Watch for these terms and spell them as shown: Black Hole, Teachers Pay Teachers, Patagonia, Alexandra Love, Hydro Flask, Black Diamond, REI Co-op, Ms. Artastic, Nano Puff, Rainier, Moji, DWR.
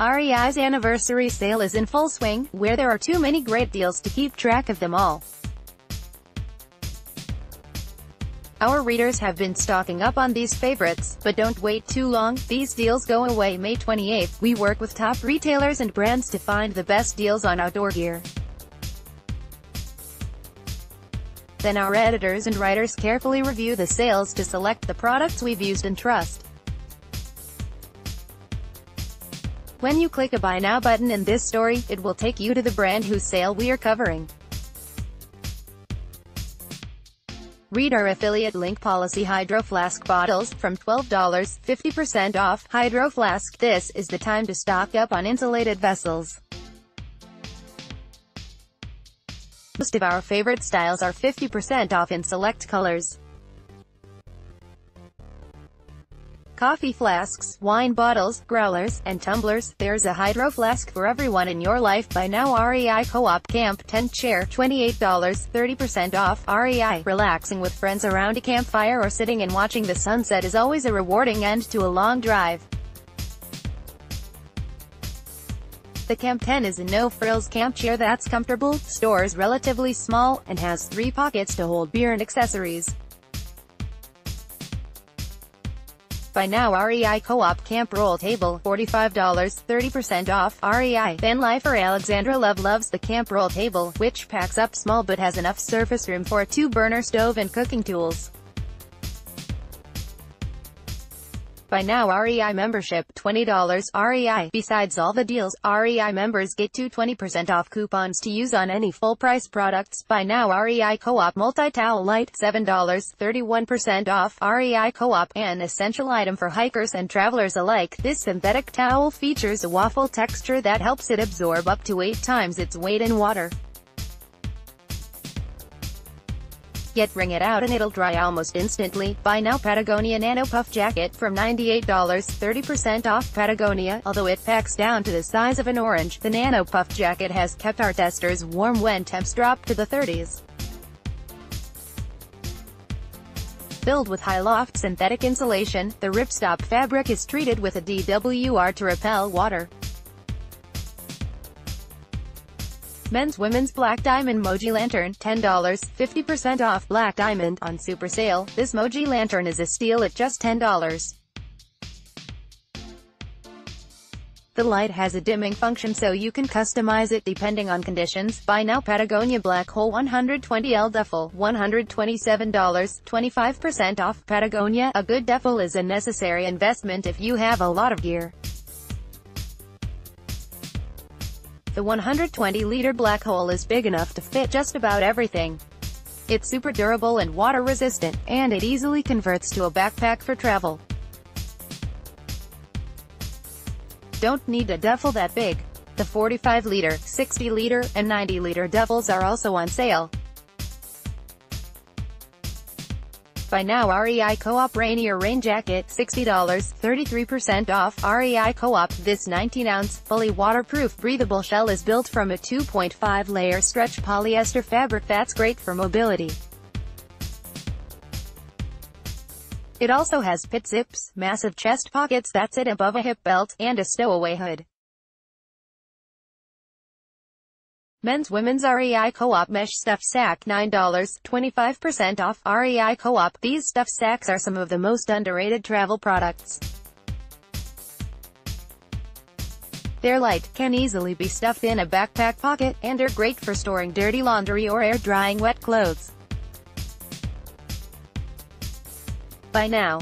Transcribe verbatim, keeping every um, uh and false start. R E I's anniversary sale is in full swing, where there are too many great deals to keep track of them all. Our readers have been stocking up on these favorites, but don't wait too long, these deals go away May twenty-eighth. We work with top retailers and brands to find the best deals on outdoor gear. Then our editors and writers carefully review the sales to select the products we've used and trust. When you click a Buy Now button in this story, it will take you to the brand whose sale we are covering. Read our affiliate link policy. Hydro Flask bottles, from twelve dollars, fifty percent off. Hydro Flask, this is the time to stock up on insulated vessels. Most of our favorite styles are fifty percent off in select colors. Coffee flasks, wine bottles, growlers, and tumblers, there's a Hydro Flask for everyone in your life. Buy now R E I Co-op Camp Tent Chair, twenty-eight dollars, thirty percent off. R E I, relaxing with friends around a campfire or sitting and watching the sunset is always a rewarding end to a long drive. The Camp Tent is a no-frills camp chair that's comfortable, stores relatively small, and has three pockets to hold beer and accessories. Buy now R E I Co-op Camp Roll Table, forty-five dollars, thirty percent off. R E I fan lifer Alexandra Love loves the Camp Roll Table, which packs up small but has enough surface room for a two-burner stove and cooking tools. Buy now R E I membership, twenty dollars. R E I, besides all the deals, R E I members get two twenty percent off coupons to use on any full-price products. Buy now R E I Co-op multi-towel light, seven dollars, thirty-one percent off. R E I Co-op, an essential item for hikers and travelers alike, this synthetic towel features a waffle texture that helps it absorb up to eight times its weight in water. Yet wring it out and it'll dry almost instantly. Buy now Patagonia Nano Puff Jacket, from ninety-eight dollars, thirty percent off. Patagonia, although it packs down to the size of an orange, the Nano Puff Jacket has kept our testers warm when temps drop to the thirties. Filled with high-loft synthetic insulation, the ripstop fabric is treated with a D W R to repel water. Men's Women's Black Diamond Moji Lantern, ten dollars, fifty percent off. Black Diamond, on super sale, this Moji Lantern is a steal at just ten dollars. The light has a dimming function so you can customize it depending on conditions. Buy now Patagonia Black Hole one twenty L Duffel, one hundred twenty-seven dollars, twenty-five percent off. Patagonia, a good duffel is a necessary investment if you have a lot of gear. The one hundred twenty liter Black Hole is big enough to fit just about everything. It's super durable and water-resistant, and it easily converts to a backpack for travel. Don't need a duffel that big. The forty-five liter, sixty liter, and ninety liter duffels are also on sale. Buy now R E I Co-op Rainier Rain Jacket, sixty dollars, thirty-three percent off. R E I Co-op, this nineteen ounce, fully waterproof, breathable shell is built from a two point five layer stretch polyester fabric that's great for mobility. It also has pit zips, massive chest pockets that sit above a hip belt, and a stowaway hood. Men's Women's R E I Co-op Mesh Stuff Sack, nine dollars, twenty-five percent off. R E I Co-op, these stuff sacks are some of the most underrated travel products. They're light, can easily be stuffed in a backpack pocket, and are great for storing dirty laundry or air-drying wet clothes. Buy now.